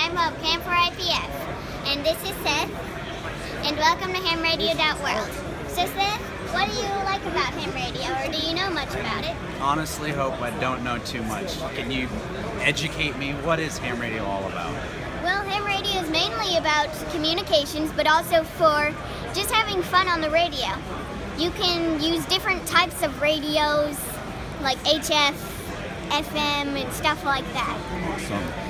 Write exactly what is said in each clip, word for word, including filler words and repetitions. K M of K M four I P F, and this is Seth, and welcome to ham radio dot world. So Seth, what do you like about ham radio, or do you know much about it? Honestly, Hope, I don't know too much. Can you educate me? What is ham radio all about? Well, ham radio is mainly about communications, but also for just having fun on the radio. You can use different types of radios, like H F, F M, and stuff like that. Awesome.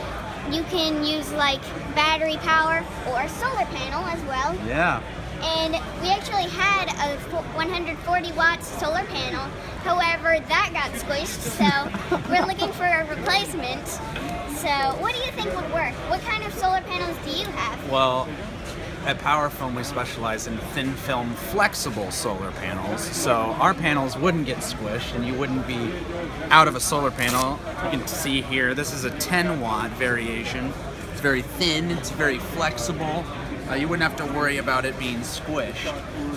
You can use like battery power or solar panel as well. Yeah. And we actually had a one hundred forty watt solar panel. However, that got squished, so we're looking for a replacement. So what do you think would work? What kind of solar panels do you have? Well, at Powerfilm, we specialize in thin film flexible solar panels, so our panels wouldn't get squished and you wouldn't be out of a solar panel. You can see here, this is a ten watt variation. It's very thin, it's very flexible. Uh, you wouldn't have to worry about it being squished.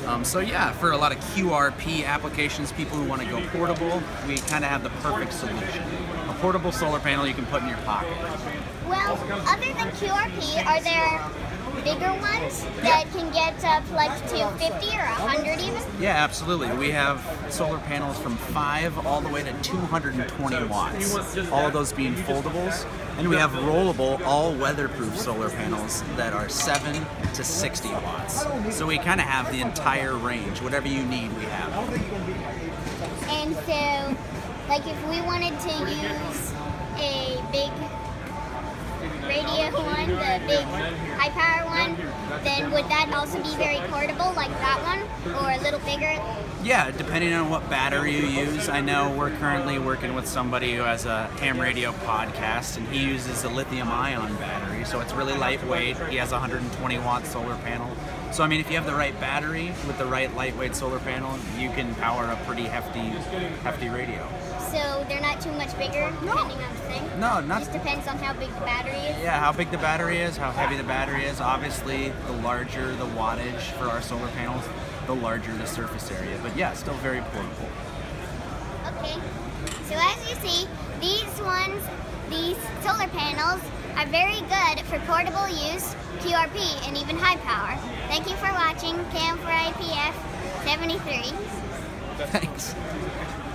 Um, so yeah, for a lot of Q R P applications, people who want to go portable, we kind of have the perfect solution. A portable solar panel you can put in your pocket. Well, other than Q R P, are there bigger ones that can get up like two fifty or a hundred even? Yeah, absolutely. We have solar panels from five all the way to two hundred twenty watts, all of those being foldables. And we have rollable, all weatherproof solar panels that are seven to sixty watts. So we kind of have the entire range. Whatever you need, we have. And so, like if we wanted to use a big radio one, the big high power one, then would that also be very portable like that one, or a little bigger? Yeah, depending on what battery you use. I know we're currently working with somebody who has a ham radio podcast, and he uses a lithium ion battery, so it's really lightweight. He has a one hundred twenty watt solar panel. So I mean, if you have the right battery with the right lightweight solar panel, you can power a pretty hefty, hefty radio. So they're not too much bigger, no. Depending on the thing? No, not. It just depends on how big the battery is? Yeah, how big the battery is, how heavy the battery is. Obviously, the larger the wattage for our solar panels, the larger the surface area. But yeah, still very portable. Okay, so as you see, these ones, these solar panels are very good for portable use, Q R P, and even high power. Thank you for watching K M four I P F seventy-three. Thanks.